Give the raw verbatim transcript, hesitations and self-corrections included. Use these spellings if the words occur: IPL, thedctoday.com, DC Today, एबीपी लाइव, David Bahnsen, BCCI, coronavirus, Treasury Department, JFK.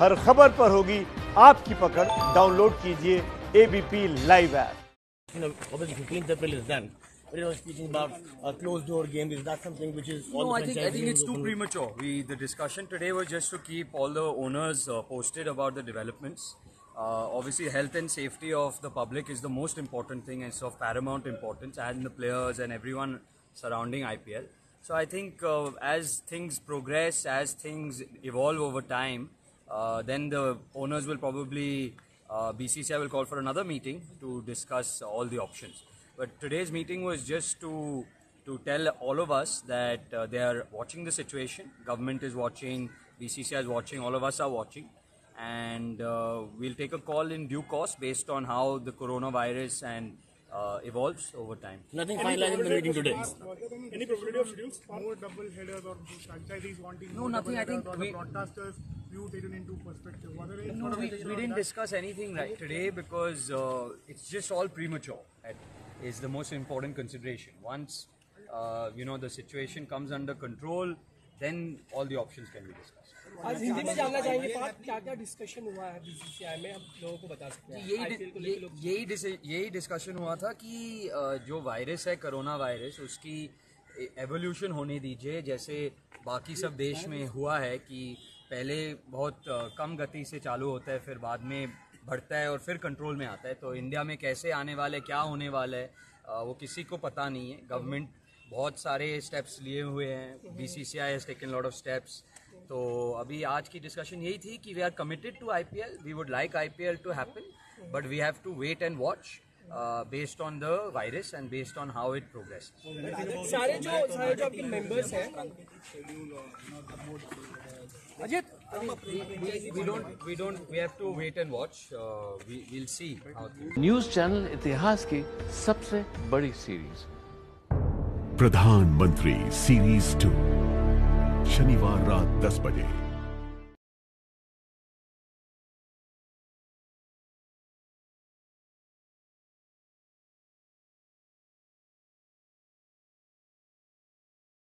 हर खबर पर होगी आपकी पकड़। डाउनलोड कीजिए एबीपी लाइव app. You know, obviously fifteenth April is done, but you know, speaking about a closed door game, is that something which is all? No, I think I think it's too premature. We the discussion today was just to keep all the owners uh, posted about the developments. Uh, obviously, health and safety of the public is the most important thing, and it's of paramount importance, and the players and everyone surrounding I P L. So I think uh, as things progress, as things evolve over time, Uh, then the owners will probably, uh, B C C I will call for another meeting to discuss all the options. But today's meeting was just to to tell all of us that uh, they are watching the situation. Government is watching, B C C I is watching, all of us are watching. And uh, we'll take a call in due course based on how the coronavirus and uh, evolves over time. Nothing finalized in the meeting today. Any probability of schedules? More double headers or franchisees wanting? No, nothing. I think we... broadcasters. Taken into perspective. No, we, we didn't discuss anything right today because uh, it's just all premature. That is the most important consideration. Once uh, you know the situation comes under control, then all the options can be discussed. आज हिंदी में जानना चाहेंगे क्या क्या discussion हुआ है B C C I में, आप लोगों को बता सकते हैं? यही यही यही डिस्कशन हुआ था कि जो वायरस है कोरोना वायरस, उसकी एवोल्यूशन होने दीजिए जैसे बाकी सब देश में हुआ है कि पहले बहुत कम गति से चालू होता है, फिर बाद में बढ़ता है और फिर कंट्रोल में आता है। तो इंडिया में कैसे आने वाला है, क्या होने वाला है, वो किसी को पता नहीं है। गवर्नमेंट बहुत सारे स्टेप्स लिए हुए हैं, B C C I has taken lot of steps. तो अभी आज की डिस्कशन यही थी कि we are committed to I P L, we would like I P L to happen, but we have to wait and watch Uh, based on the virus and based on how it progresses. सारे जो सारे जो आपके members हैं, Ajit, we don't we don't we have to wait and watch. Uh, we we'll see how things. News channel इतिहास की सबसे बड़ी सीरीज प्रधानमंत्री सीरीज टू शनिवार रात दस बजे।